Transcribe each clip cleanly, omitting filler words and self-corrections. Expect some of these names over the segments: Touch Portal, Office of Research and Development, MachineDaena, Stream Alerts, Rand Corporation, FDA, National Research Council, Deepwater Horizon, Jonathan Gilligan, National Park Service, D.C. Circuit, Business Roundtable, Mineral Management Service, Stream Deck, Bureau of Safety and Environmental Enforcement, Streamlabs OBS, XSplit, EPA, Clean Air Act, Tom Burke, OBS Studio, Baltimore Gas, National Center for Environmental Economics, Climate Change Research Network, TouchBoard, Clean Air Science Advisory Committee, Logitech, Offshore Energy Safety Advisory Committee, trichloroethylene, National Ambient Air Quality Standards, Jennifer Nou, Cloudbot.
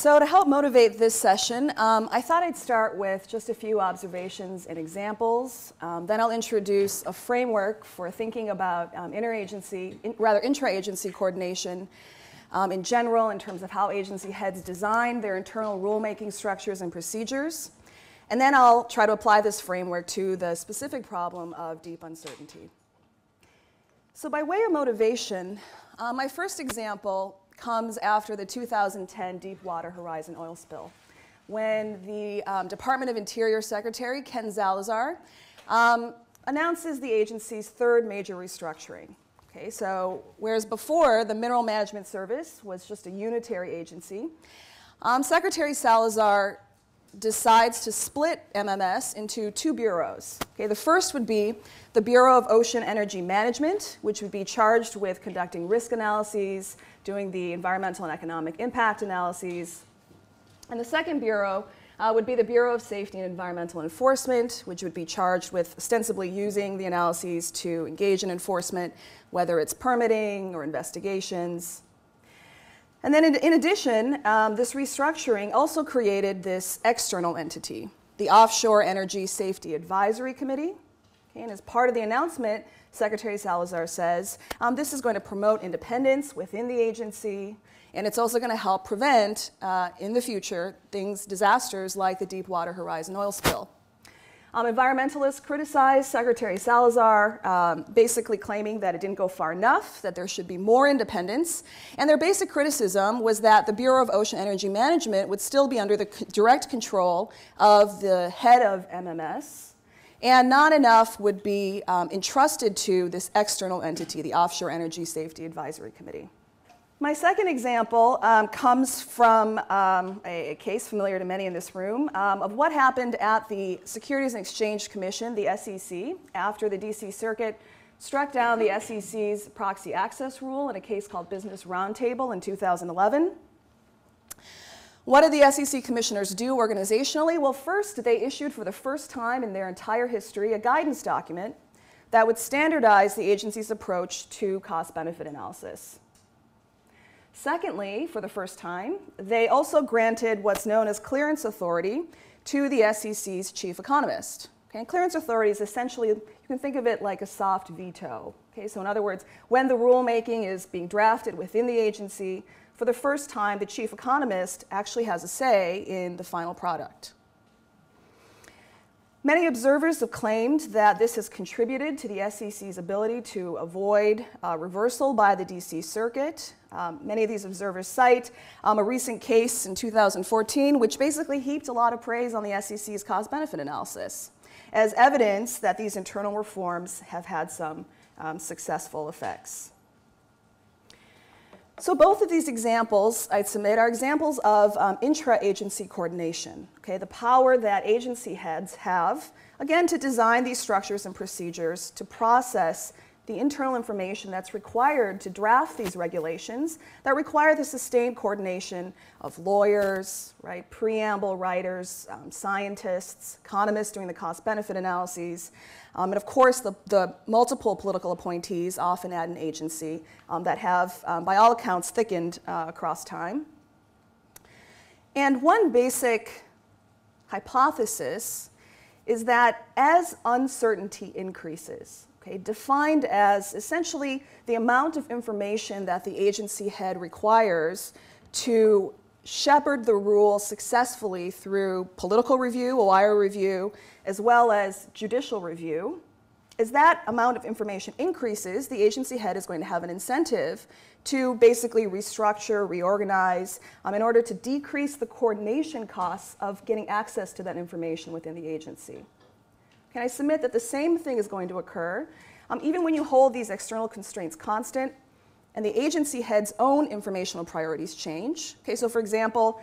So to help motivate this session, I thought I'd start with just a few observations and examples. Then I'll introduce a framework for thinking about intra-agency coordination in general, in terms of how agency heads design their internal rulemaking structures and procedures. And then I'll try to apply this framework to the specific problem of deep uncertainty. So by way of motivation, my first example comes after the 2010 Deepwater Horizon oil spill, when the Department of Interior Secretary Ken Salazar announces the agency's third major restructuring. Okay, so whereas before the Mineral Management Service was just a unitary agency, Secretary Salazar decides to split MMS into two bureaus. Okay, the first would be the Bureau of Ocean Energy Management, which would be charged with conducting risk analyses, doing the environmental and economic impact analyses. And the second bureau would be the Bureau of Safety and Environmental Enforcement, which would be charged with ostensibly using the analyses to engage in enforcement, whether it's permitting or investigations. And then in addition, this restructuring also created this external entity, the Offshore Energy Safety Advisory Committee. Okay, and as part of the announcement, Secretary Salazar says, this is going to promote independence within the agency, and it's also going to help prevent, in the future, disasters like the Deepwater Horizon oil spill. Environmentalists criticized Secretary Salazar, basically claiming that it didn't go far enough, that there should be more independence. And their basic criticism was that the Bureau of Ocean Energy Management would still be under the direct control of the head of MMS, and not enough would be entrusted to this external entity, the Offshore Energy Safety Advisory Committee. My second example comes from a case familiar to many in this room of what happened at the Securities and Exchange Commission, the SEC, after the D.C. Circuit struck down the SEC's proxy access rule in a case called Business Roundtable in 2011. What did the SEC commissioners do organizationally? Well, first, they issued for the first time in their entire history a guidance document that would standardize the agency's approach to cost-benefit analysis. Secondly, for the first time, they also granted what's known as clearance authority to the SEC's chief economist. Okay, and clearance authority is essentially, you can think of it like a soft veto. Okay, so in other words, when the rulemaking is being drafted within the agency, for the first time, the chief economist actually has a say in the final product. Many observers have claimed that this has contributed to the SEC's ability to avoid reversal by the D.C. Circuit. Many of these observers cite a recent case in 2014, which basically heaped a lot of praise on the SEC's cost-benefit analysis as evidence that these internal reforms have had some successful effects. So both of these examples, I'd submit, are examples of intra-agency coordination, okay? The power that agency heads have, again, to design these structures and procedures to process the internal information that's required to draft these regulations that require the sustained coordination of lawyers, right, preamble writers, scientists, economists doing the cost-benefit analyses, and of course the multiple political appointees often at an agency that have, by all accounts, thickened across time. And one basic hypothesis is that as uncertainty increases, defined as essentially the amount of information that the agency head requires to shepherd the rule successfully through political review, OIRA review, as well as judicial review, as that amount of information increases, the agency head is going to have an incentive to basically restructure, reorganize, in order to decrease the coordination costs of getting access to that information within the agency. Can I submit that the same thing is going to occur even when you hold these external constraints constant and the agency head's own informational priorities change? Okay, so for example,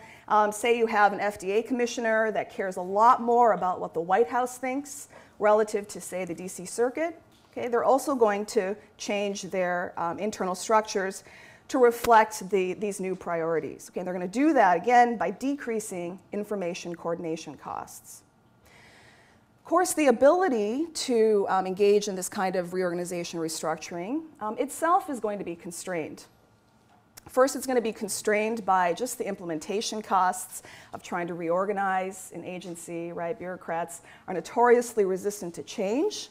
say you have an FDA commissioner that cares a lot more about what the White House thinks relative to, say, the DC Circuit. Okay, they're also going to change their internal structures to reflect these new priorities. Okay, and they're going to do that, again, by decreasing information coordination costs. Of course, the ability to engage in this kind of reorganization restructuring itself is going to be constrained. First, it's going to be constrained by just the implementation costs of trying to reorganize an agency, right? Bureaucrats are notoriously resistant to change.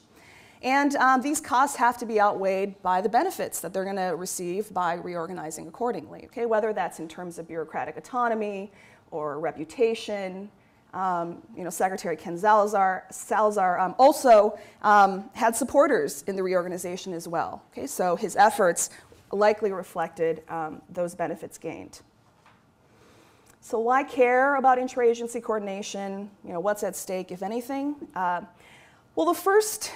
And these costs have to be outweighed by the benefits that they're going to receive by reorganizing accordingly, okay? Whether that's in terms of bureaucratic autonomy or reputation. You know, Secretary Ken Salazar also had supporters in the reorganization as well, okay? So his efforts likely reflected those benefits gained. So why care about interagency coordination? You know, what's at stake, if anything? Well, the first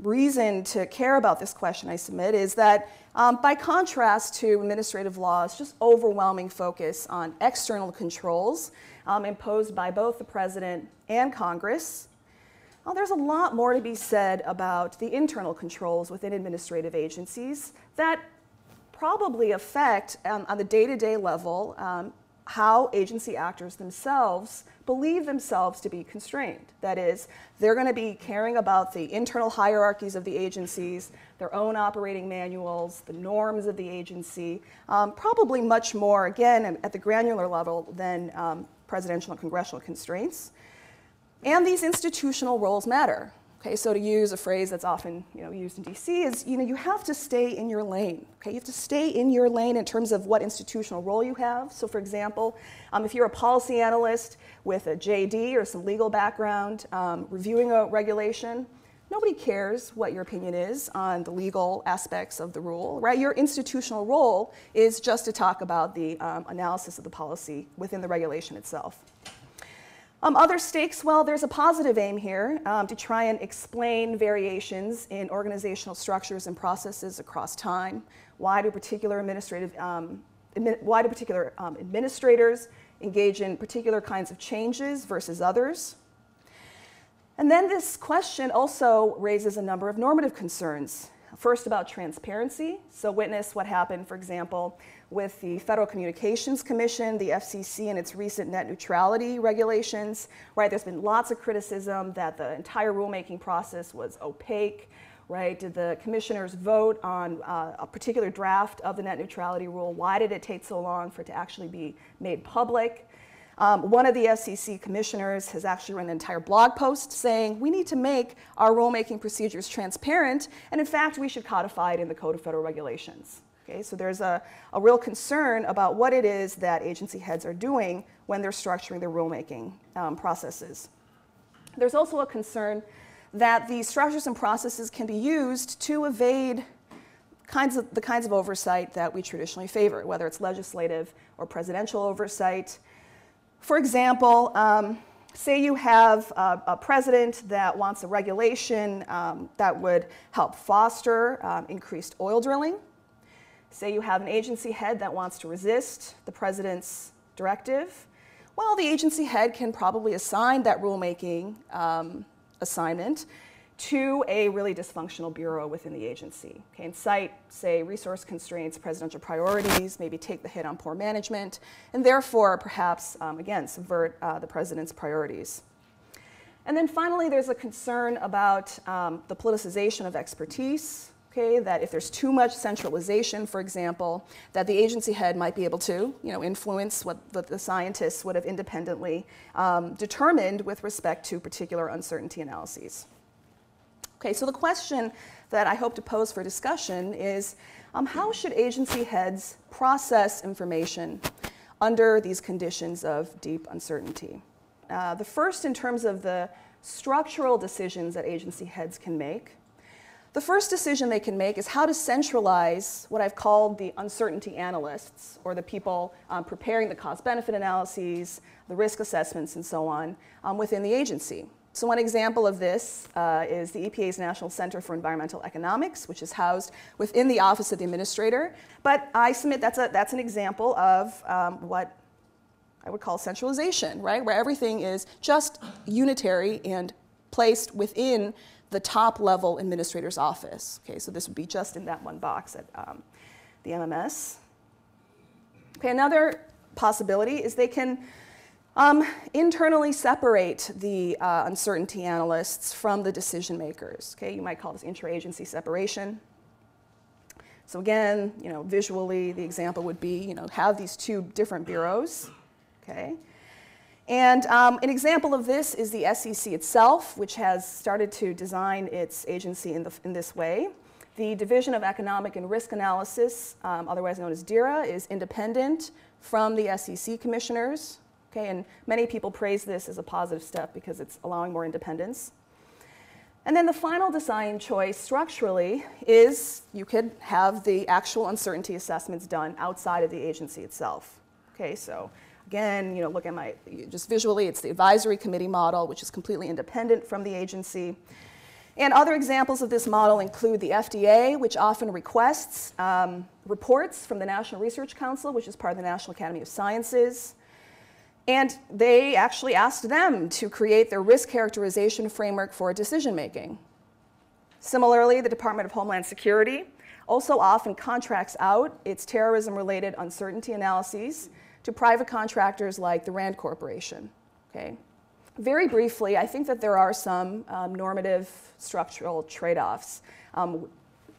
reason to care about this question, I submit, is that by contrast to administrative law's just overwhelming focus on external controls imposed by both the President and Congress, well, there's a lot more to be said about the internal controls within administrative agencies that probably affect, on the day-to-day level, how agency actors themselves believe themselves to be constrained. That is, they're going to be caring about the internal hierarchies of the agencies, their own operating manuals, the norms of the agency, probably much more, again, at the granular level than presidential and congressional constraints. And these institutional roles matter. Okay, so to use a phrase that's often used in D.C. is, you have to stay in your lane. Okay, you have to stay in your lane in terms of what institutional role you have. So for example, if you're a policy analyst with a JD or some legal background reviewing a regulation, nobody cares what your opinion is on the legal aspects of the rule, right? Your institutional role is just to talk about the analysis of the policy within the regulation itself. Other stakes, well, there's a positive aim here to try and explain variations in organizational structures and processes across time. Why do particular administrators engage in particular kinds of changes versus others? And then this question also raises a number of normative concerns. First, about transparency. So witness what happened, for example, with the Federal Communications Commission, the FCC, and its recent net neutrality regulations, right? There's been lots of criticism that the entire rulemaking process was opaque, right? Did the commissioners vote on a particular draft of the net neutrality rule? Why did it take so long for it to actually be made public? One of the FCC commissioners has actually written an entire blog post saying, we need to make our rulemaking procedures transparent, and in fact, we should codify it in the Code of Federal Regulations. Okay, so there's a real concern about what it is that agency heads are doing when they're structuring their rulemaking processes. There's also a concern that the structures and processes can be used to evade the kinds of oversight that we traditionally favor, whether it's legislative or presidential oversight. For example, say you have a president that wants a regulation that would help foster increased oil drilling. Say you have an agency head that wants to resist the president's directive. Well, the agency head can probably assign that rulemaking assignment to a really dysfunctional bureau within the agency. Okay, and cite, say, resource constraints, presidential priorities, maybe take the hit on poor management, and therefore perhaps, again, subvert the president's priorities. And then finally, there's a concern about the politicization of expertise, okay, that if there's too much centralization, for example, that the agency head might be able to influence what the scientists would have independently determined with respect to particular uncertainty analyses. Okay, so the question that I hope to pose for discussion is, how should agency heads process information under these conditions of deep uncertainty? The first, in terms of the structural decisions that agency heads can make, the first decision they can make is how to centralize what I've called the uncertainty analysts, or the people preparing the cost-benefit analyses, the risk assessments, and so on, within the agency. So one example of this is the EPA's National Center for Environmental Economics, which is housed within the Office of the Administrator. But I submit that's an example of what I would call centralization, right? Where everything is just unitary and placed within the top-level administrator's office. Okay, so this would be just in that one box at the MMS. Okay, another possibility is they can internally separate the uncertainty analysts from the decision makers. Okay, you might call this interagency separation. So again, you know, visually the example would be, you know, have these two different bureaus, okay? And an example of this is the SEC itself, which has started to design its agency in this way. The Division of Economic and Risk Analysis, otherwise known as DERA, is independent from the SEC commissioners. Okay, and many people praise this as a positive step because it's allowing more independence. And then the final design choice structurally is you could have the actual uncertainty assessments done outside of the agency itself. Okay, so again, you know, look at my, just visually, it's the advisory committee model, which is completely independent from the agency. And other examples of this model include the FDA, which often requests reports from the National Research Council, which is part of the National Academy of Sciences. And they actually asked them to create their risk characterization framework for decision making. Similarly, the Department of Homeland Security also often contracts out its terrorism-related uncertainty analyses to private contractors like the Rand Corporation. Okay? Very briefly, I think that there are some normative structural trade-offs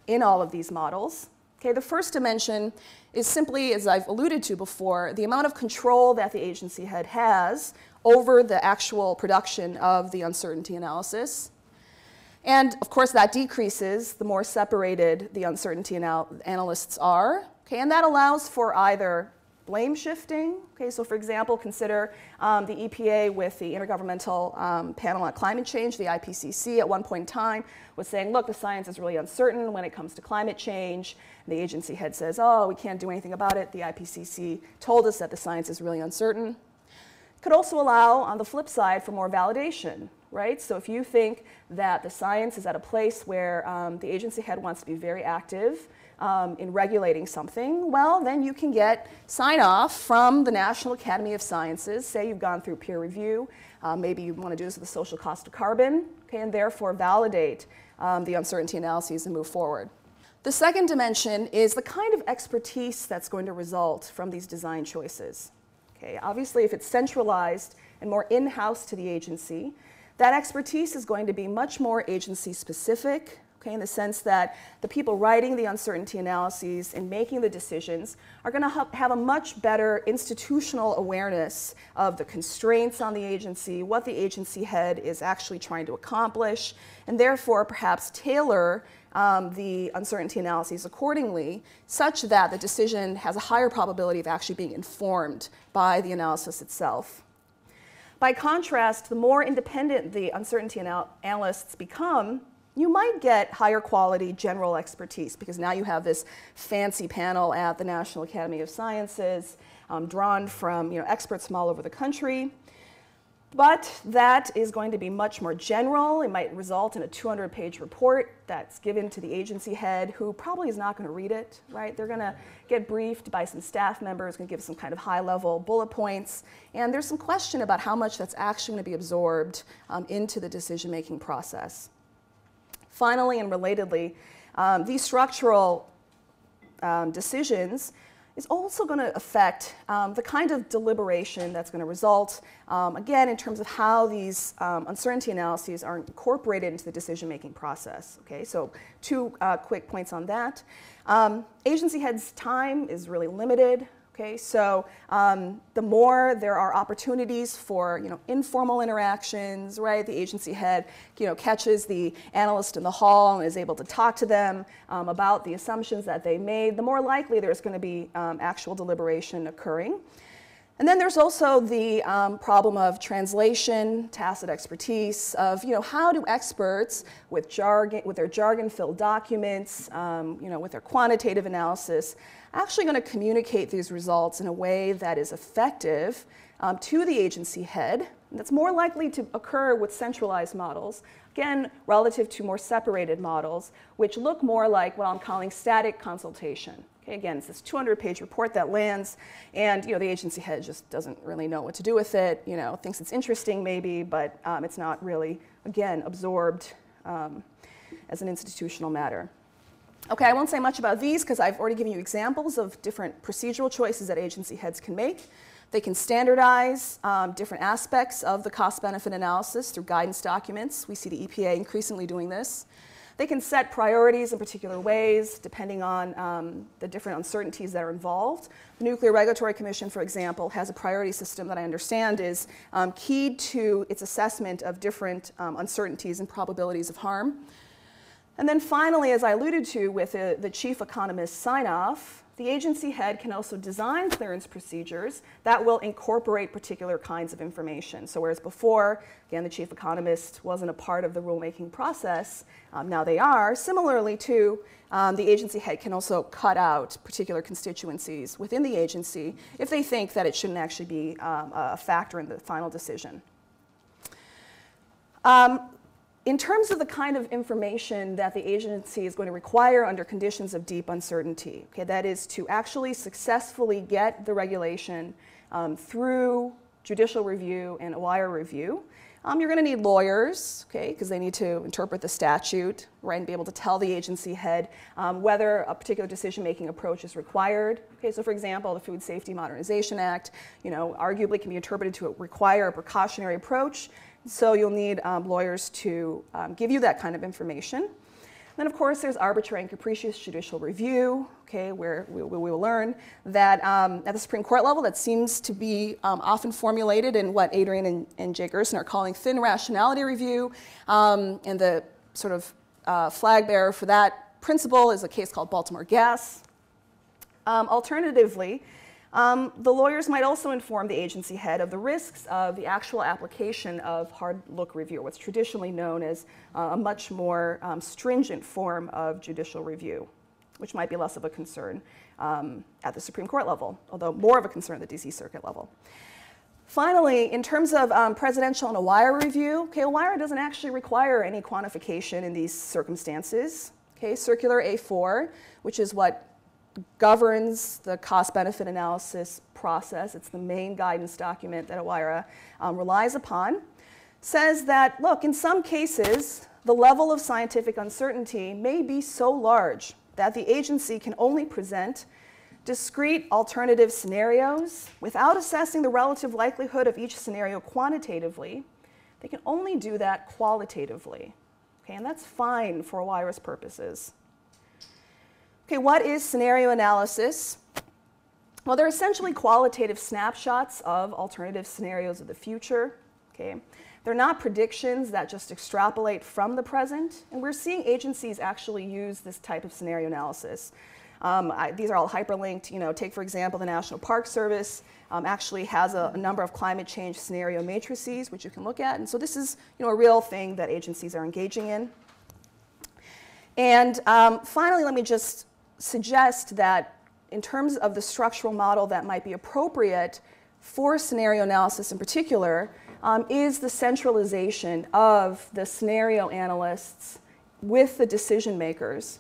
in all of these models. Okay, the first dimension is simply, as I've alluded to before, the amount of control that the agency head has over the actual production of the uncertainty analysis. And of course, that decreases the more separated the uncertainty analysts are. Okay, and that allows for either blame shifting. Okay, so for example, consider the EPA with the Intergovernmental Panel on Climate Change, the IPCC, at one point in time was saying, look, the science is really uncertain when it comes to climate change. And the agency head says, oh, we can't do anything about it. The IPCC told us that the science is really uncertain. Could also allow, on the flip side, for more validation, right? So if you think that the science is at a place where the agency head wants to be very active, in regulating something, well, then you can get sign-off from the National Academy of Sciences. Say you've gone through peer review. Maybe you want to do this with the social cost of carbon, okay, and therefore validate the uncertainty analyses and move forward. The second dimension is the kind of expertise that's going to result from these design choices. Okay, obviously, if it's centralized and more in-house to the agency, that expertise is going to be much more agency-specific, in the sense that the people writing the uncertainty analyses and making the decisions are going to have a much better institutional awareness of the constraints on the agency, what the agency head is actually trying to accomplish, and therefore perhaps tailor the uncertainty analyses accordingly, such that the decision has a higher probability of actually being informed by the analysis itself. By contrast, the more independent the uncertainty analysts become, you might get higher quality general expertise because now you have this fancy panel at the National Academy of Sciences drawn from, you know, experts from all over the country. But that is going to be much more general. It might result in a 200-page report that's given to the agency head, who probably is not going to read it, right? They're going to get briefed by some staff members, going to give some kind of high-level bullet points. And there's some question about how much that's actually going to be absorbed into the decision-making process. Finally, and relatedly, these structural decisions is also going to affect the kind of deliberation that's going to result, again, in terms of how these uncertainty analyses are incorporated into the decision-making process. Okay, so two quick points on that. Agency heads' time is really limited. Okay, so the more there are opportunities for, you know, informal interactions, right? The agency head, you know, catches the analyst in the hall and is able to talk to them about the assumptions that they made. The more likely there's going to be actual deliberation occurring. And then there's also the problem of translation, tacit expertise, of, you know, how do experts with jargon, with their jargon-filled documents, you know, with their quantitative analysis, actually going to communicate these results in a way that is effective to the agency head. And that's more likely to occur with centralized models, again, relative to more separated models, which look more like what I'm calling static consultation. Okay, again, it's this 200-page report that lands, and, you know, the agency head just doesn't really know what to do with it, you know, thinks it's interesting maybe, but it's not really, again, absorbed as an institutional matter. Okay, I won't say much about these because I've already given you examples of different procedural choices that agency heads can make. They can standardize different aspects of the cost-benefit analysis through guidance documents. We see the EPA increasingly doing this. They can set priorities in particular ways depending on the different uncertainties that are involved. The Nuclear Regulatory Commission, for example, has a priority system that I understand is keyed to its assessment of different uncertainties and probabilities of harm. And then finally, as I alluded to with the chief economist's sign-off, the agency head can also design clearance procedures that will incorporate particular kinds of information. So whereas before, again, the chief economist wasn't a part of the rulemaking process, now they are. Similarly, too, the agency head can also cut out particular constituencies within the agency if they think that it shouldn't actually be a factor in the final decision. In terms of the kind of information that the agency is going to require under conditions of deep uncertainty, okay, that is to actually successfully get the regulation through judicial review and OIRA review, you're going to need lawyers, okay, because they need to interpret the statute, right, and be able to tell the agency head whether a particular decision-making approach is required. Okay, so for example, the Food Safety Modernization Act, you know, arguably can be interpreted to require a precautionary approach. So you'll need lawyers to give you that kind of information. And then, of course, there's arbitrary and capricious judicial review, okay, where we will learn that at the Supreme Court level, that seems to be often formulated in what Adrian and Jay Gerson are calling thin rationality review. And the sort of flag bearer for that principle is a case called Baltimore Gas. Alternatively, the lawyers might also inform the agency head of the risks of the actual application of hard look review, what's traditionally known as a much more stringent form of judicial review, which might be less of a concern at the Supreme Court level, although more of a concern at the D.C. Circuit level. Finally, in terms of presidential and OIRA review, okay, OIRA doesn't actually require any quantification in these circumstances. Okay, Circular A4, which is what governs the cost-benefit analysis process, it's the main guidance document that OIRA relies upon, says that, look, in some cases, the level of scientific uncertainty may be so large that the agency can only present discrete alternative scenarios without assessing the relative likelihood of each scenario quantitatively. They can only do that qualitatively. Okay, and that's fine for OIRA's purposes. Okay, what is scenario analysis? Well, they're essentially qualitative snapshots of alternative scenarios of the future. Okay, they're not predictions that just extrapolate from the present, and we're seeing agencies actually use this type of scenario analysis. These are all hyperlinked. You know, take for example the National Park Service actually has a number of climate change scenario matrices which you can look at, and so this is, you know, a real thing that agencies are engaging in. And finally, let me just suggest that in terms of the structural model that might be appropriate for scenario analysis in particular is the centralization of the scenario analysts with the decision makers.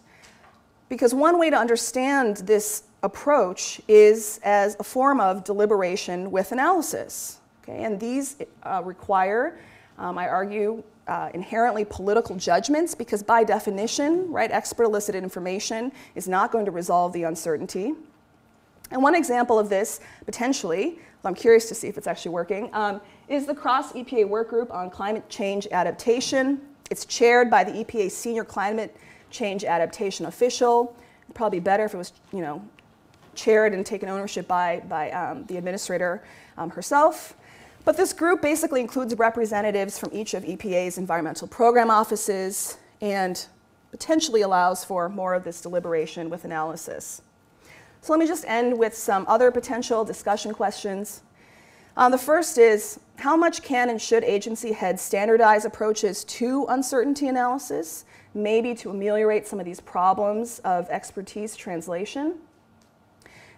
Because one way to understand this approach is as a form of deliberation with analysis. Okay? And these require, I argue, inherently political judgments, because by definition, right, expert-elicited information is not going to resolve the uncertainty. And one example of this, potentially, I'm curious to see if it's actually working, is the Cross-EPA Workgroup on Climate Change Adaptation. It's chaired by the EPA senior climate change adaptation official. It'd probably be better if it was, you know, chaired and taken ownership by the administrator herself. But this group basically includes representatives from each of EPA's environmental program offices and potentially allows for more of this deliberation with analysis. So let me just end with some other potential discussion questions. The first is, how much can and should agency heads standardize approaches to uncertainty analysis, maybe to ameliorate some of these problems of expertise translation?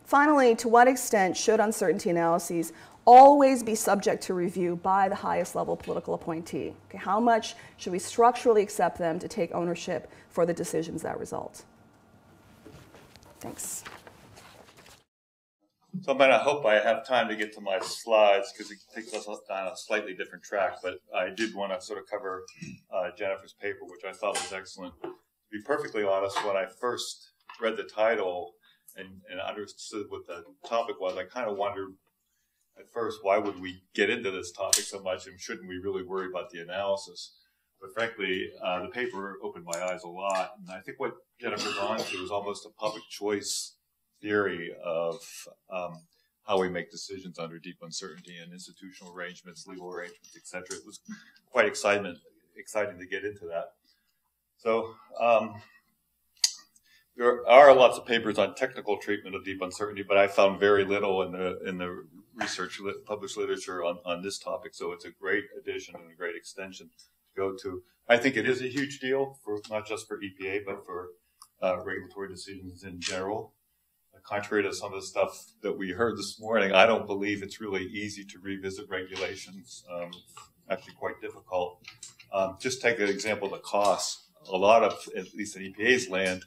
Finally, to what extent should uncertainty analyses always be subject to review by the highest level political appointee? Okay, how much should we structurally accept them to take ownership for the decisions that result? Thanks. So I'm going to hope I have time to get to my slides because it takes us on a slightly different track, but I did want to sort of cover Jennifer's paper, which I thought was excellent. To be perfectly honest, when I first read the title and understood what the topic was, I kind of wondered at first, why would we get into this topic so much, and shouldn't we really worry about the analysis? But frankly, the paper opened my eyes a lot. And I think what Jennifer's on to is almost a public choice theory of how we make decisions under deep uncertainty and institutional arrangements, legal arrangements, etc. It was quite exciting to get into that. So there are lots of papers on technical treatment of deep uncertainty, but I found very little in the research published literature on this topic. So it's a great addition and a great extension to go to. I think it is a huge deal for not just for EPA but for regulatory decisions in general. Contrary to some of the stuff that we heard this morning, I don't believe it's really easy to revisit regulations. Actually, quite difficult. Just take an example of the costs. A lot of, at least in EPA's land,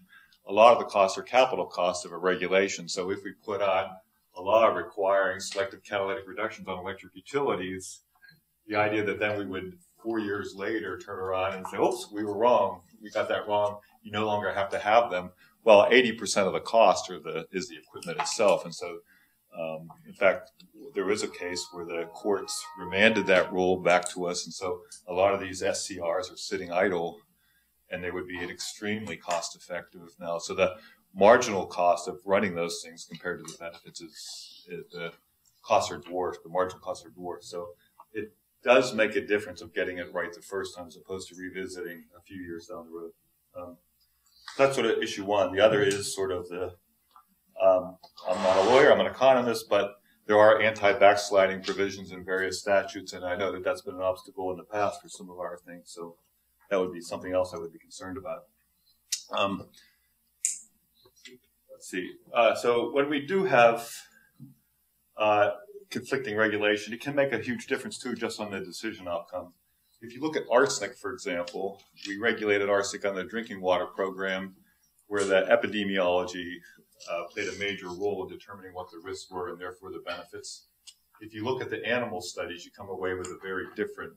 a lot of the costs are capital costs of a regulation. So if we put on a law requiring selective catalytic reductions on electric utilities, the idea that then we would 4 years later turn around and say, oops, we were wrong, we got that wrong, you no longer have to have them. Well, 80% of the cost is the equipment itself. And so, in fact, there was a case where the courts remanded that rule back to us. And so a lot of these SCRs are sitting idle, and they would be extremely cost effective now. So the marginal cost of running those things compared to the benefits is the costs are dwarfed, the marginal costs are dwarfed. So it does make a difference of getting it right the first time as opposed to revisiting a few years down the road. That's sort of issue one. The other is sort of the, I'm not a lawyer, I'm an economist, but there are anti-backsliding provisions in various statutes, and I know that that's been an obstacle in the past for some of our things, so that would be something else I would be concerned about. Let's see. So when we do have conflicting regulation, it can make a huge difference, too, just on the decision outcome. If you look at arsenic, for example, we regulated arsenic on the drinking water program where the epidemiology played a major role in determining what the risks were and therefore the benefits. If you look at the animal studies, you come away with a very different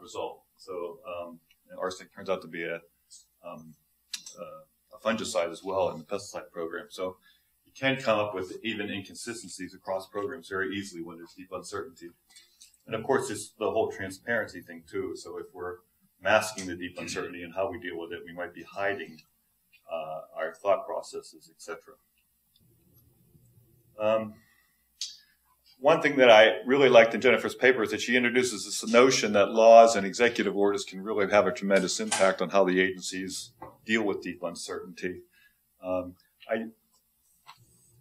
result. So arsenic turns out to be a fungicide as well in the pesticide program. So you can come up with even inconsistencies across programs very easily when there's deep uncertainty. And of course, it's the whole transparency thing too. So if we're masking the deep uncertainty and how we deal with it, we might be hiding our thought processes, etc. One thing that I really liked in Jennifer's paper is that she introduces this notion that laws and executive orders can really have a tremendous impact on how the agencies deal with deep uncertainty.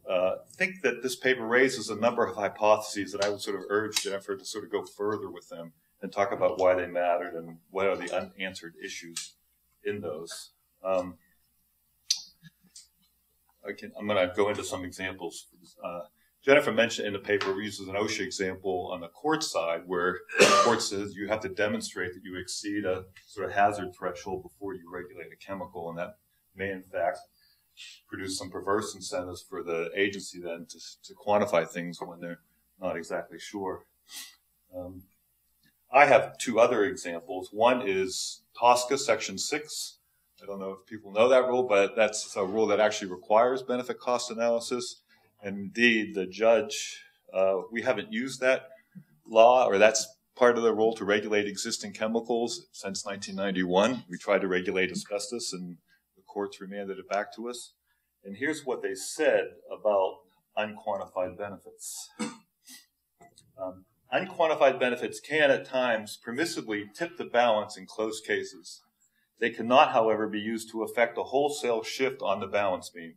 I think that this paper raises a number of hypotheses that I would sort of urge Jennifer to sort of go further with them and talk about why they mattered and what are the unanswered issues in those. I'm going to go into some examples. Jennifer mentioned in the paper, uses an OSHA example on the court side where the court says you have to demonstrate that you exceed a sort of hazard threshold before you regulate a chemical, and that may in fact produce some perverse incentives for the agency then to quantify things when they're not exactly sure. I have two other examples. One is TSCA Section 6. I don't know if people know that rule, but that's a rule that actually requires benefit cost analysis. And indeed, the judge, we haven't used that law, or that's part of the rule to regulate existing chemicals since 1991. We tried to regulate asbestos and courts remanded it back to us. And here's what they said about unquantified benefits. Unquantified benefits can, at times, permissibly tip the balance in close cases. They cannot, however, be used to effect a wholesale shift on the balance beam.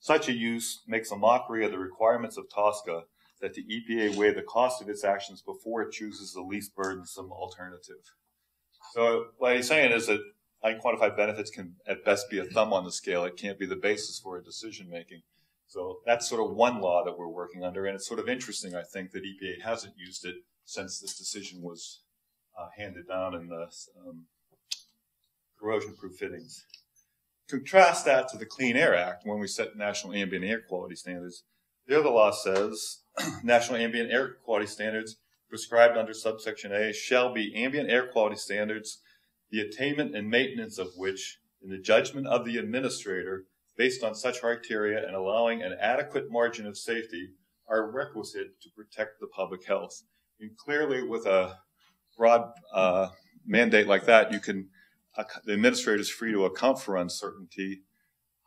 Such a use makes a mockery of the requirements of TSCA that the EPA weigh the cost of its actions before it chooses the least burdensome alternative. So what he's saying is that unquantified benefits can at best be a thumb on the scale. It can't be the basis for a decision making. So that's sort of one law that we're working under. And it's sort of interesting, I think, that EPA hasn't used it since this decision was handed down in the corrosion-proof fittings. Contrast that to the Clean Air Act when we set National Ambient Air Quality Standards. There the law says, National Ambient Air Quality Standards prescribed under subsection A shall be ambient air quality standards the attainment and maintenance of which, in the judgment of the administrator, based on such criteria and allowing an adequate margin of safety, are requisite to protect the public health. And clearly, with a broad mandate like that, you can, the administrator is free to account for uncertainty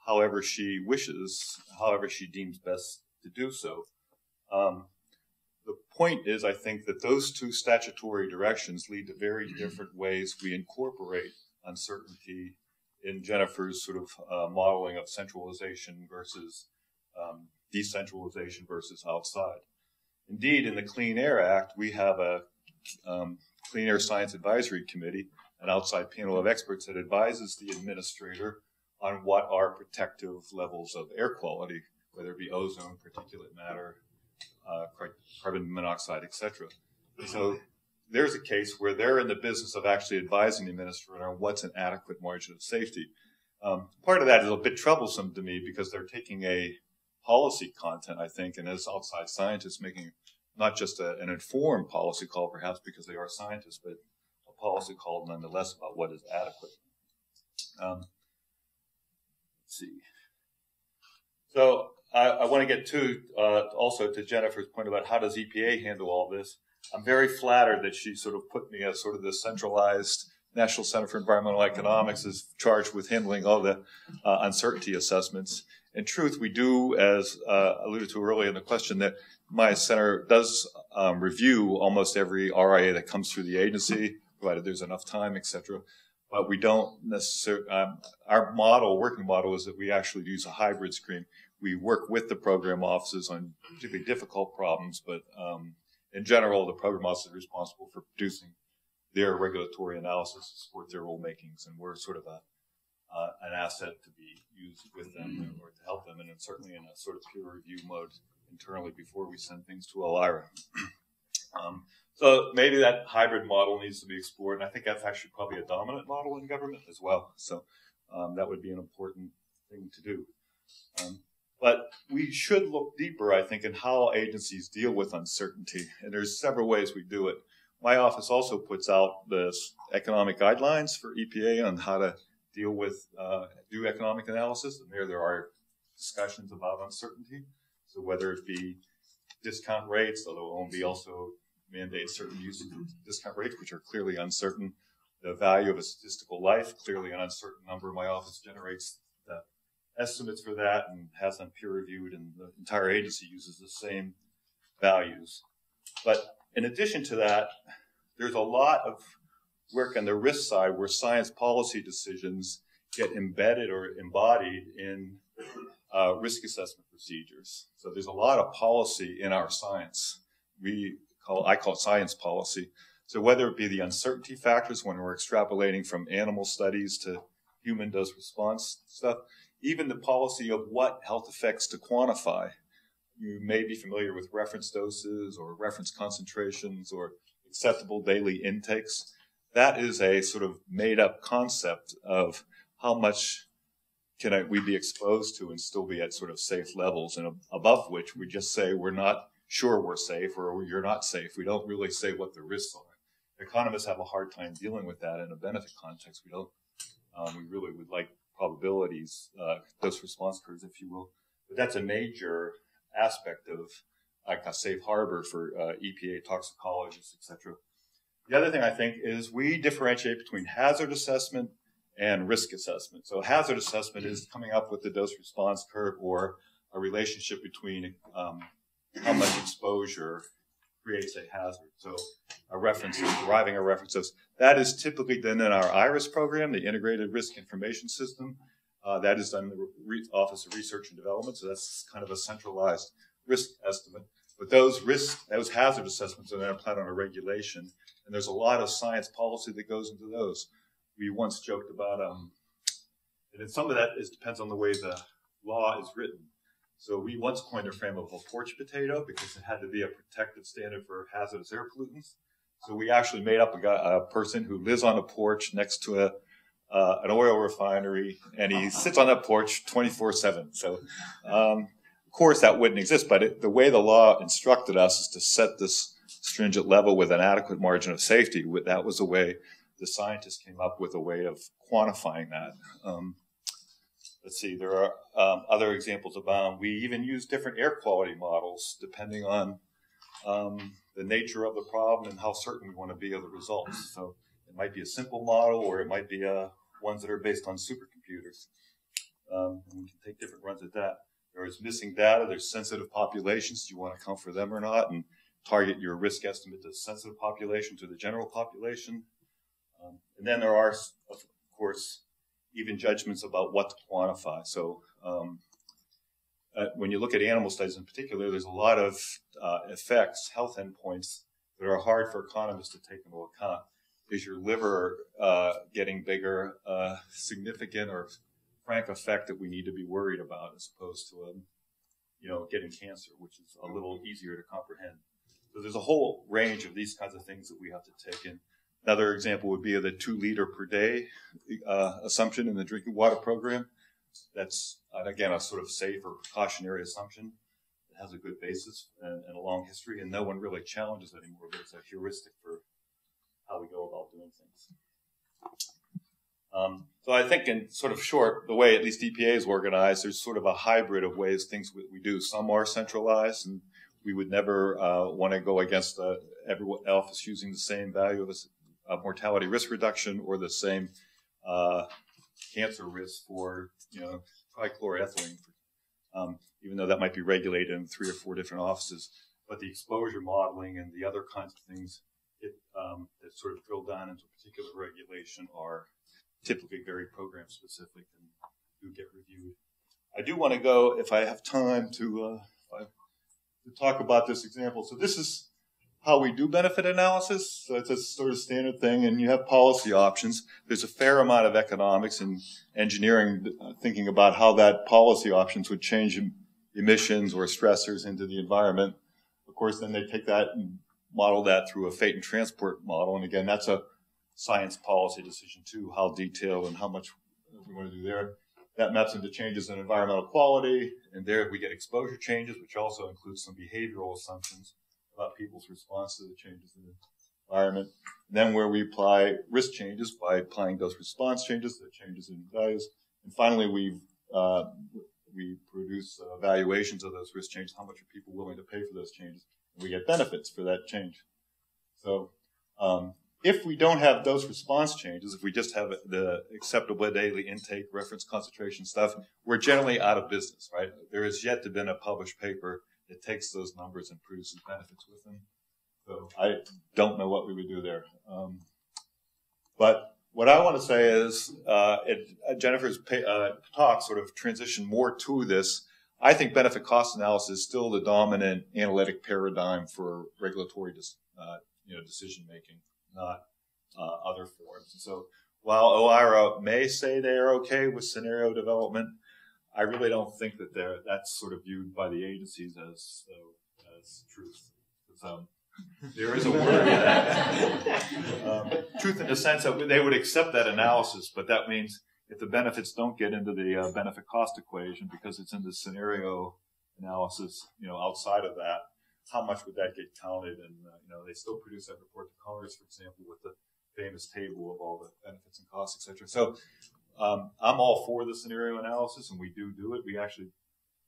however she wishes, however she deems best to do so. The point is, I think, that those two statutory directions lead to very different ways we incorporate uncertainty in Jennifer's sort of modeling of centralization versus decentralization versus outside. Indeed, in the Clean Air Act, we have a Clean Air Science Advisory Committee, an outside panel of experts that advises the administrator on what are protective levels of air quality, whether it be ozone, particulate matter, carbon monoxide, etc. So there's a case where they're in the business of actually advising the administrator on what's an adequate margin of safety. Part of that is a bit troublesome to me because they're taking a policy content, I think, and as outside scientists making not just an informed policy call, perhaps because they are scientists, but a policy call nonetheless about what is adequate. Let's see. So I want to get to also to Jennifer's point about how does EPA handle all this. I'm very flattered that she sort of put me as sort of the centralized National Center for Environmental Economics is charged with handling all the uncertainty assessments. In truth, we do, as alluded to earlier in the question, that my center does review almost every RIA that comes through the agency, provided there's enough time, et cetera. But we don't necessarily, our model, working model, is that we actually use a hybrid screen. We work with the program offices on particularly difficult problems, but in general, the program office is responsible for producing their regulatory analysis to support their rulemakings, and we're sort of a, an asset to be used with them or to help them, and certainly in a sort of peer review mode internally before we send things to OIRA. So maybe that hybrid model needs to be explored, and I think that's actually probably a dominant model in government as well. So that would be an important thing to do. But we should look deeper, I think, in how agencies deal with uncertainty, and there's several ways we do it. My office also puts out the economic guidelines for EPA on how to deal with, do economic analysis, and there are discussions about uncertainty. So whether it be discount rates, although OMB also mandates certain uses of discount rates, which are clearly uncertain, the value of a statistical life, clearly an uncertain number. My office generates the estimates for that and has them peer-reviewed, and the entire agency uses the same values. But in addition to that, there's a lot of work on the risk side where science policy decisions get embedded or embodied in risk assessment procedures. So there's a lot of policy in our science. I call it science policy. So whether it be the uncertainty factors when we're extrapolating from animal studies to human dose response stuff, even the policy of what health effects to quantify. You may be familiar with reference doses or reference concentrations or acceptable daily intakes. That is a sort of made-up concept of how much can we be exposed to and still be at sort of safe levels, and above which we just say we're not sure we're safe or you're not safe. We don't really say what the risks are. Economists have a hard time dealing with that in a benefit context. We don't. We really would like probabilities, dose response curves, if you will. But that's a major aspect of like a safe harbor for EPA toxicologists, et cetera. The other thing I think is we differentiate between hazard assessment and risk assessment. So hazard assessment is coming up with the dose response curve or a relationship between how much exposure creates a hazard. So a reference, deriving a reference dose. That is typically done in our IRIS program, the Integrated Risk Information System. That is done in the Office of Research and Development, so that's kind of a centralized risk estimate. But those risk, those hazard assessments are then applied on a regulation, and there's a lot of science policy that goes into those. We once joked about, and then some of that depends on the way the law is written. So we once coined a frame of a porch potato because it had to be a protective standard for hazardous air pollutants. So we actually made up a person who lives on a porch next to a an oil refinery, and he sits on that porch 24/7. So, of course, that wouldn't exist, but the way the law instructed us is to set this stringent level with an adequate margin of safety. That was the way the scientists came up with a way of quantifying that. Let's see, there are other examples abound. We even use different air quality models depending on the nature of the problem and how certain we want to be of the results. So, in might be a simple model, or it might be ones that are based on supercomputers. And we can take different runs at that. There is missing data. There's sensitive populations. Do you want to come for them or not? And target your risk estimate to the sensitive population, to the general population. And then there are, of course, even judgments about what to quantify. So when you look at animal studies in particular, there's a lot of effects, health endpoints, that are hard for economists to take into account. Is your liver getting bigger, significant or frank effect that we need to be worried about, as opposed to, you know, getting cancer, which is a little easier to comprehend. So there's a whole range of these kinds of things that we have to take in. Another example would be the 2-liter per day assumption in the drinking water program. That's, again, a sort of safe or precautionary assumption. It has a good basis and a long history, and no one really challenges it anymore, but it's a heuristic for how we go about doing things. So I think in sort of short, the way at least EPA is organized, there's sort of a hybrid of ways things we do. Some are centralized, and we would never want to go against everyone else using the same value of mortality risk reduction or the same cancer risk for, you know, trichloroethylene, even though that might be regulated in 3 or 4 different offices. But the exposure modeling and the other kinds of things that sort of drill down into a particular regulation are typically very program specific and do get reviewed. I do want to go, if I have time, to talk about this example. So this is how we do benefit analysis. So it's a sort of standard thing, and you have policy options. There's a fair amount of economics and engineering thinking about how that policy options would change emissions or stressors into the environment. Of course, then they take that and model that through a fate and transport model. And again, that's a science policy decision too, how detailed and how much we want to do there. That maps into changes in environmental quality, and there we get exposure changes, which also includes some behavioral assumptions about people's response to the changes in the environment. And then where we apply risk changes by applying those response changes, the changes in values. And finally, we produce evaluations of those risk changes, how much are people willing to pay for those changes, and we get benefits for that change. So, if we don't have those response changes, if we just have the acceptable daily intake, reference concentration stuff, we're generally out of business, right? There has yet to been a published paper that takes those numbers and produces benefits with them. So I don't know what we would do there. But what I want to say is, Jennifer's talk sort of transitioned more to this. I think benefit cost analysis is still the dominant analytic paradigm for regulatory decision making, not other forms. And so while OIRA may say they are okay with scenario development, I really don't think that that's sort of viewed by the agencies as truth. There is a word. Truth in the sense that they would accept that analysis, but that means if the benefits don't get into the benefit cost equation because it's in the scenario analysis, you know, outside of that, how much would that get counted? And, you know, they still produce that report to Congress, for example, with the famous table of all the benefits and costs, et cetera. So I'm all for the scenario analysis, and we do it. We actually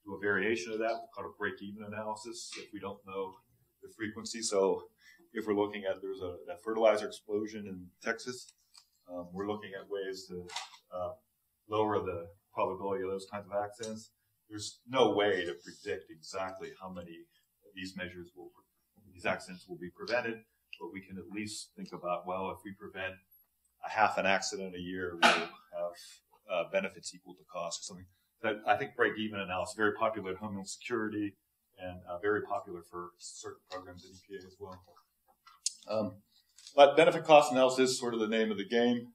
do a variation of that. We call it a break-even analysis if we don't know the frequency. So if we're looking at that fertilizer explosion in Texas, we're looking at ways to lower the probability of those kinds of accidents. There's no way to predict exactly how many these accidents will be prevented, but we can at least think about, well, if we prevent a half an accident a year, we'll have benefits equal to cost or something. That, I think, break-even analysis, very popular at Homeland Security and very popular for certain programs at EPA as well. But benefit cost analysis is sort of the name of the game.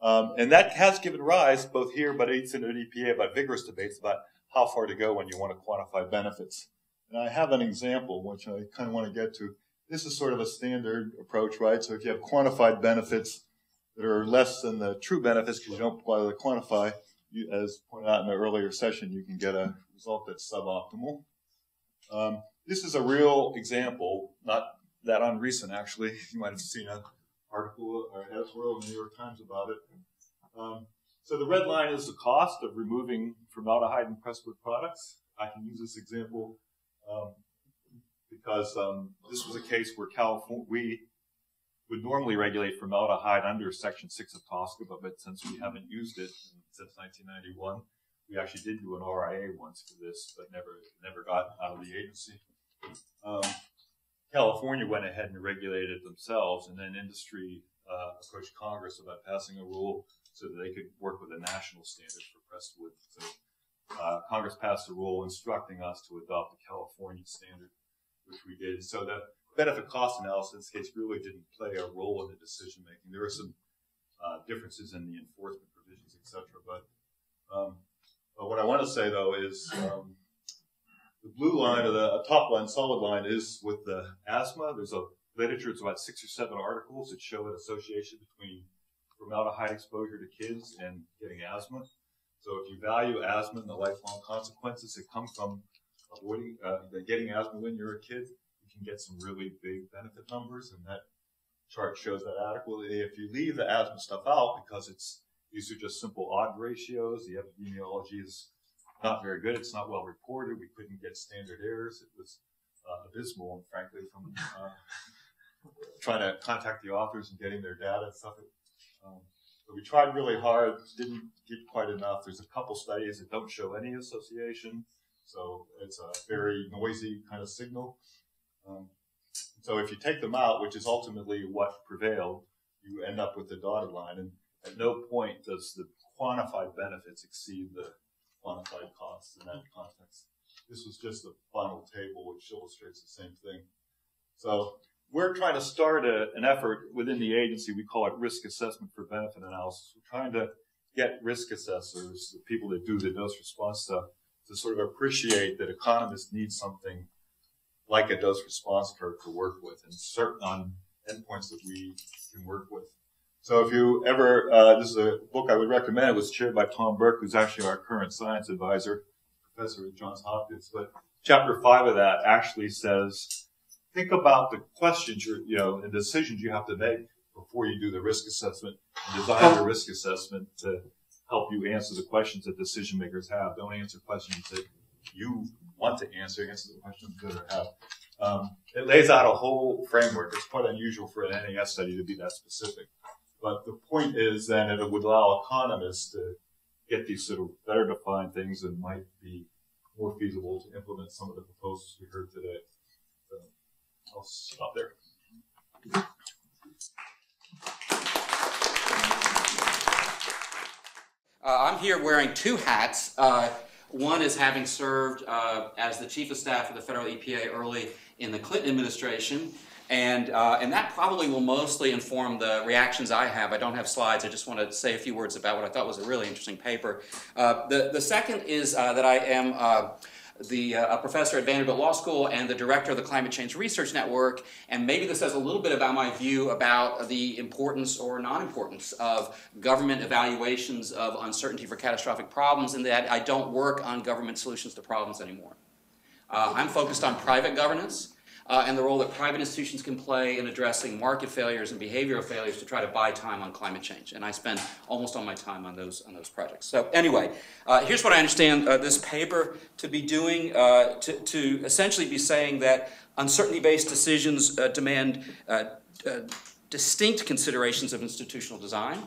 And that has given rise, both here but at EPA, about vigorous debates about how far to go when you want to quantify benefits. And I have an example, which I kind of want to get to. This is sort of a standard approach, right? So if you have quantified benefits that are less than the true benefits because you don't bother to quantify, you, as pointed out in the earlier session, you can get a result that's suboptimal. This is a real example, not that unrecent, actually. You might have seen an article or editorial in the New York Times about it. So the red line is the cost of removing formaldehyde and presswood products. I can use this example because this was a case where California, we would normally regulate formaldehyde under Section 6 of TSCA, but since we haven't used it since 1991, we actually did do an RIA once for this, but never got out of the agency. California went ahead and regulated it themselves, and then industry approached Congress about passing a rule so that they could work with a national standard for pressed wood. So Congress passed a rule instructing us to adopt the California standard, which we did. So the benefit cost analysis in this case really didn't play a role in the decision making. There were some differences in the enforcement provisions, etc. But what I want to say though is the blue line, or the top line, solid line, is with the asthma. There's a literature, it's about 6 or 7 articles that show an association between formaldehyde exposure to kids and getting asthma. So if you value asthma and the lifelong consequences that come from avoiding getting asthma when you're a kid, you can get some really big benefit numbers, and that chart shows that adequately. If you leave the asthma stuff out, because it's, these are just simple odd ratios, the epidemiology is not very good, it's not well reported, we couldn't get standard errors, it was abysmal, and frankly, from trying to contact the authors and getting their data and stuff. But we tried really hard, didn't get quite enough. There's a couple studies that don't show any association, so it's a very noisy kind of signal. So if you take them out, which is ultimately what prevailed, you end up with the dotted line, and at no point does the quantified benefits exceed the quantified costs in that context. This was just the final table, which illustrates the same thing. So we're trying to start an effort within the agency. We call it risk assessment for benefit analysis. We're trying to get risk assessors, the people that do the dose response stuff, to sort of appreciate that economists need something like a dose response curve to work with, and certain on endpoints that we can work with. So if you ever, this is a book I would recommend. It was chaired by Tom Burke, who's actually our current science advisor, professor at Johns Hopkins. But chapter 5 of that actually says, think about the questions and decisions you have to make before you do the risk assessment, and design the risk assessment to help you answer the questions that decision makers have. Don't answer questions that you want to answer, answer the questions that are have. It lays out a whole framework. It's quite unusual for an NAS study to be that specific. But the point is then that it would allow economists to get these sort of better defined things and might be more feasible to implement some of the proposals we heard today. So I'll stop there. I'm here wearing 2 hats. One is having served as the Chief of Staff of the Federal EPA early in the Clinton administration. And that probably will mostly inform the reactions I have. I don't have slides. I just want to say a few words about what I thought was a really interesting paper. The second is that I am a professor at Vanderbilt Law School and the director of the Climate Change Research Network. And maybe this says a little bit about my view about the importance or non-importance of government evaluations of uncertainty for catastrophic problems, in that I don't work on government solutions to problems anymore. I'm focused on private governance. And the role that private institutions can play in addressing market failures and behavioral failures to try to buy time on climate change. And I spend almost all my time on those projects. So anyway, here's what I understand this paper to be doing, to essentially be saying that uncertainty-based decisions demand distinct considerations of institutional design,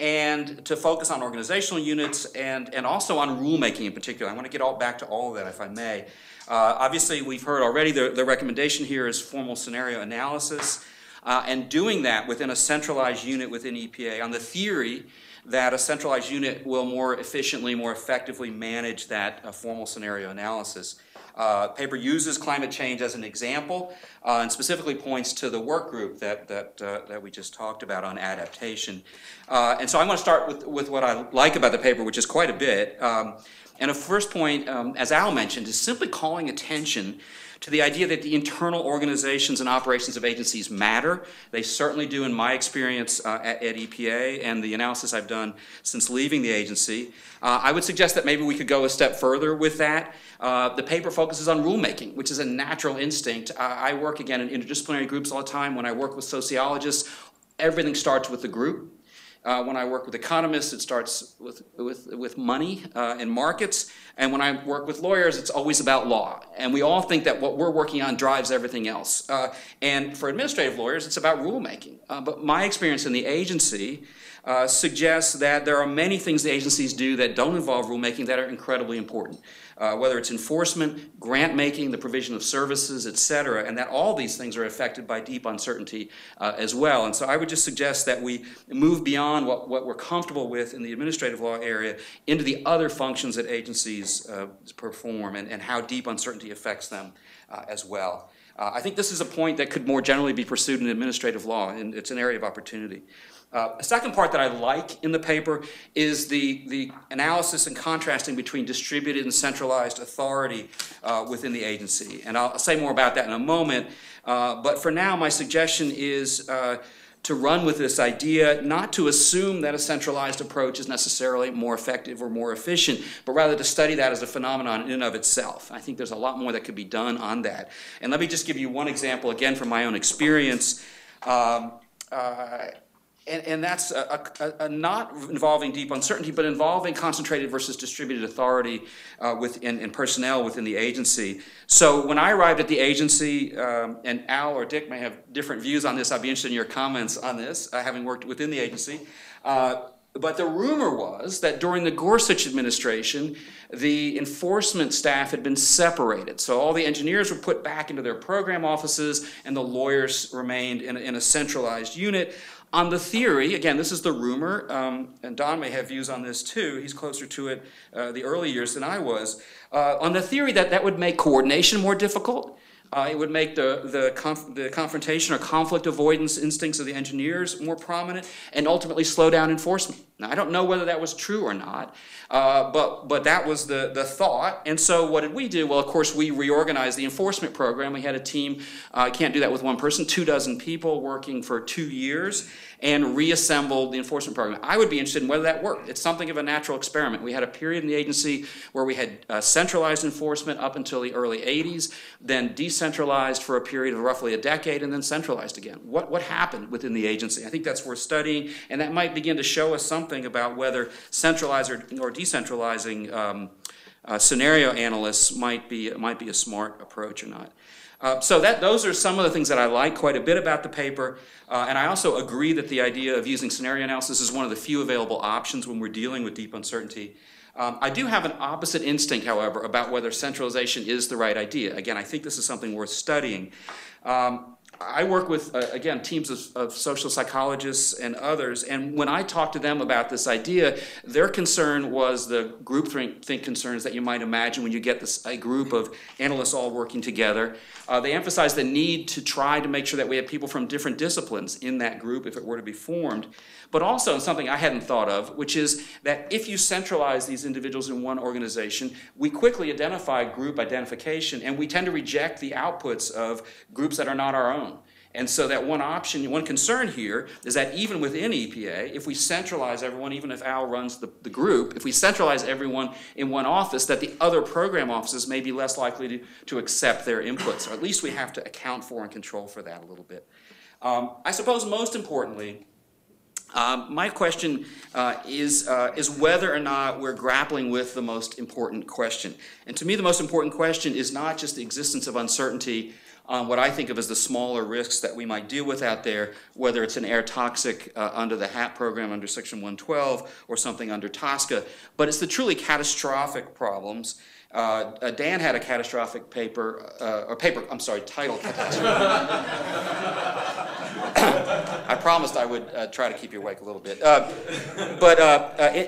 and to focus on organizational units and also on rulemaking in particular. I want to get back to all of that if I may. Obviously, we've heard already the recommendation here is formal scenario analysis, and doing that within a centralized unit within EPA on the theory that a centralized unit will more efficiently, more effectively manage that formal scenario analysis. Paper uses climate change as an example, and specifically points to the work group that we just talked about on adaptation. And so I'm going to start with what I like about the paper, which is quite a bit. And a first point, as Al mentioned, is simply calling attention to the idea that the internal organizations and operations of agencies matter. They certainly do in my experience at EPA and the analysis I've done since leaving the agency. I would suggest that maybe we could go a step further with that. The paper focuses on rulemaking, which is a natural instinct. I work, again, in interdisciplinary groups all the time. When I work with sociologists, everything starts with the group. When I work with economists, it starts with money and markets. And when I work with lawyers, it's always about law. And we all think that what we're working on drives everything else. And for administrative lawyers, it's about rulemaking. But my experience in the agency suggests that there are many things the agencies do that don't involve rulemaking that are incredibly important, whether it's enforcement, grant making, the provision of services, et cetera, and that all these things are affected by deep uncertainty as well. And so I would just suggest that we move beyond what we're comfortable with in the administrative law area into the other functions that agencies perform and how deep uncertainty affects them as well. I think this is a point that could more generally be pursued in administrative law, and it's an area of opportunity. A second part that I like in the paper is the analysis and contrasting between distributed and centralized authority within the agency. And I'll say more about that in a moment. But for now, my suggestion is to run with this idea, not to assume that a centralized approach is necessarily more effective or more efficient, but rather to study that as a phenomenon in and of itself. I think there's a lot more that could be done on that. And let me just give you one example, again, from my own experience. And that's a not involving deep uncertainty, but involving concentrated versus distributed authority and personnel within the agency. So when I arrived at the agency, and Al or Dick may have different views on this, I'd be interested in your comments on this, having worked within the agency. But the rumor was that during the Gorsuch administration, the enforcement staff had been separated. So all the engineers were put back into their program offices, and the lawyers remained in a centralized unit. On the theory, again, this is the rumor, and Don may have views on this too, he's closer to it the early years than I was, on the theory that that would make coordination more difficult, it would make the confrontation or conflict avoidance instincts of the engineers more prominent, and ultimately slow down enforcement. Now, I don't know whether that was true or not, but that was the thought. And so what did we do? Well, of course, we reorganized the enforcement program. We had a team, can't do that with one person, 24 people working for 2 years, and reassembled the enforcement program. I would be interested in whether that worked. It's something of a natural experiment. We had a period in the agency where we had centralized enforcement up until the early 80s, then decentralized for a period of roughly a decade, and then centralized again. What happened within the agency? I think that's worth studying, and that might begin to show us something about whether centralized or decentralizing scenario analysts might be a smart approach or not. So those are some of the things that I like quite a bit about the paper, and I also agree that the idea of using scenario analysis is one of the few available options when we're dealing with deep uncertainty. I do have an opposite instinct, however, about whether centralization is the right idea. Again, I think this is something worth studying. I work with, again, teams of social psychologists and others, and when I talked to them about this idea, their concern was the groupthink concerns that you might imagine when you get a group of analysts all working together. They emphasized the need to try to make sure that we have people from different disciplines in that group if it were to be formed, but also something I hadn't thought of, which is that if you centralize these individuals in one organization, we quickly identify group identification, and we tend to reject the outputs of groups that are not our own. And so that one option, one concern here is that even within EPA, if we centralize everyone, even if Al runs the group, if we centralize everyone in one office, that the other program offices may be less likely to accept their inputs, or at least we have to account for and control for that a little bit. I suppose most importantly, my question is whether or not we're grappling with the most important question. And to me, the most important question is not just the existence of uncertainty on what I think of as the smaller risks that we might deal with out there, whether it's an air toxic under the HAP program under Section 112 or something under TSCA, but it's the truly catastrophic problems. Dan had a catastrophic paper, title catastrophic. I promised I would try to keep you awake a little bit. But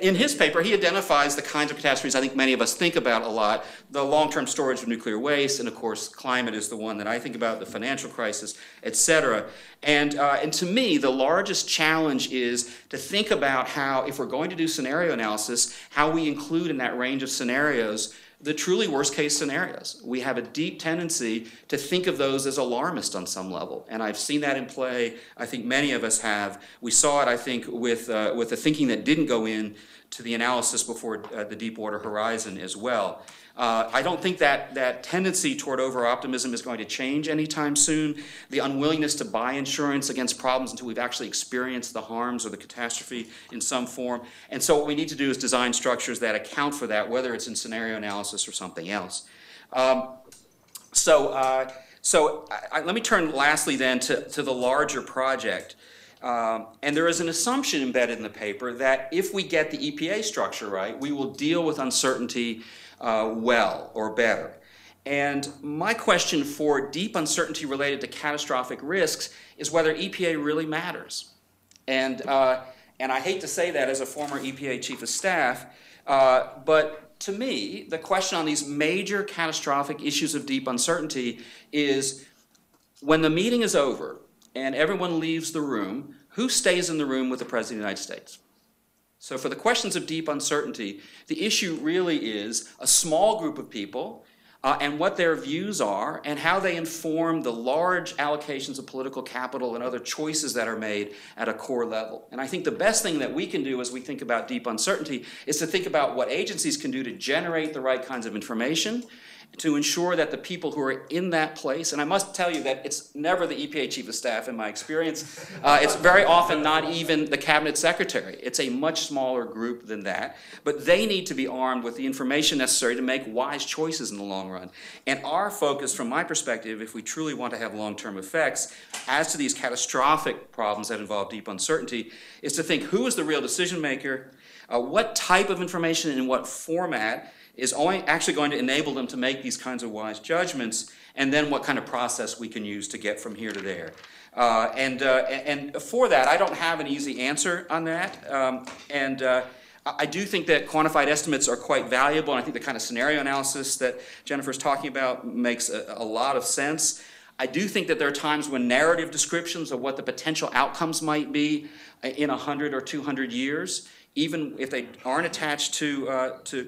in his paper, he identifies the kinds of catastrophes I think many of us think about a lot, the long-term storage of nuclear waste, and of course, climate is the one that I think about, the financial crisis, et cetera. And to me, the largest challenge is to think about how, if we're going to do scenario analysis, how we include in that range of scenarios the truly worst-case scenarios. We have a deep tendency to think of those as alarmist on some level, and I've seen that in play. I think many of us have. We saw it, I think, with the thinking that didn't go in to the analysis before the Deepwater Horizon as well. I don't think that tendency toward over-optimism is going to change anytime soon. The unwillingness to buy insurance against problems until we've actually experienced the harms or the catastrophe in some form. And so what we need to do is design structures that account for that, whether it's in scenario analysis or something else. Let me turn lastly then to the larger project. And there is an assumption embedded in the paper that if we get the EPA structure right, we will deal with uncertainty well or better. And my question for deep uncertainty related to catastrophic risks is whether EPA really matters. And I hate to say that as a former EPA chief of staff, but to me, the question on these major catastrophic issues of deep uncertainty is, when the meeting is over and everyone leaves the room, who stays in the room with the President of the United States? So for the questions of deep uncertainty, the issue really is a small group of people and what their views are and how they inform the large allocations of political capital and other choices that are made at a core level. And I think the best thing that we can do as we think about deep uncertainty is to think about what agencies can do to generate the right kinds of information to ensure that the people who are in that place, and I must tell you that it's never the EPA chief of staff in my experience. It's very often not even the cabinet secretary. It's a much smaller group than that. But they need to be armed with the information necessary to make wise choices in the long run. And our focus, from my perspective, if we truly want to have long-term effects, as to these catastrophic problems that involve deep uncertainty, is to think who is the real decision maker, what type of information and in what format is actually going to enable them to make these kinds of wise judgments, and then what kind of process we can use to get from here to there. And for that, I don't have an easy answer on that. I do think that quantified estimates are quite valuable, and I think the kind of scenario analysis that Jennifer's talking about makes a lot of sense. I do think that there are times when narrative descriptions of what the potential outcomes might be in 100 or 200 years, even if they aren't attached to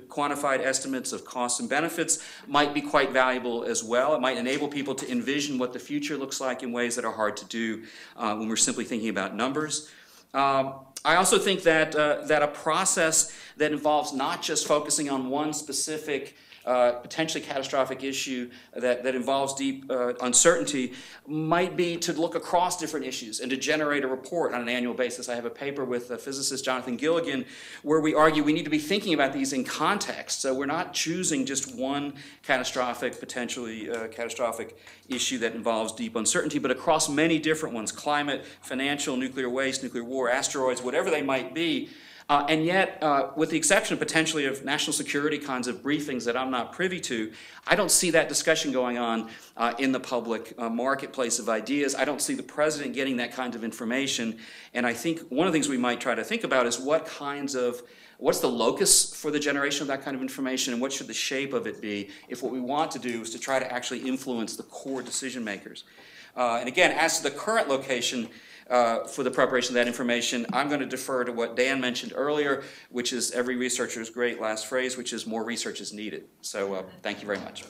quantified estimates of costs and benefits, might be quite valuable as well. It might enable people to envision what the future looks like in ways that are hard to do when we're simply thinking about numbers. I also think that, that a process that involves not just focusing on one specific potentially catastrophic issue that involves deep uncertainty might be to look across different issues and to generate a report on an annual basis. I have a paper with physicist Jonathan Gilligan where we argue we need to be thinking about these in context. So we're not choosing just one catastrophic, potentially catastrophic issue that involves deep uncertainty, but across many different ones: climate, financial, nuclear waste, nuclear war, asteroids, whatever they might be. And yet, with the exception potentially of national security kinds of briefings that I'm not privy to, I don't see that discussion going on in the public marketplace of ideas. I don't see the president getting that kind of information. And I think one of the things we might try to think about is what's the locus for the generation of that kind of information, and what should the shape of it be if what we want to do is to try to actually influence the core decision makers. And again, as to the current location, for the preparation of that information, I'm going to defer to what Dan mentioned earlier, which is every researcher's great last phrase, which is more research is needed. So thank you very much.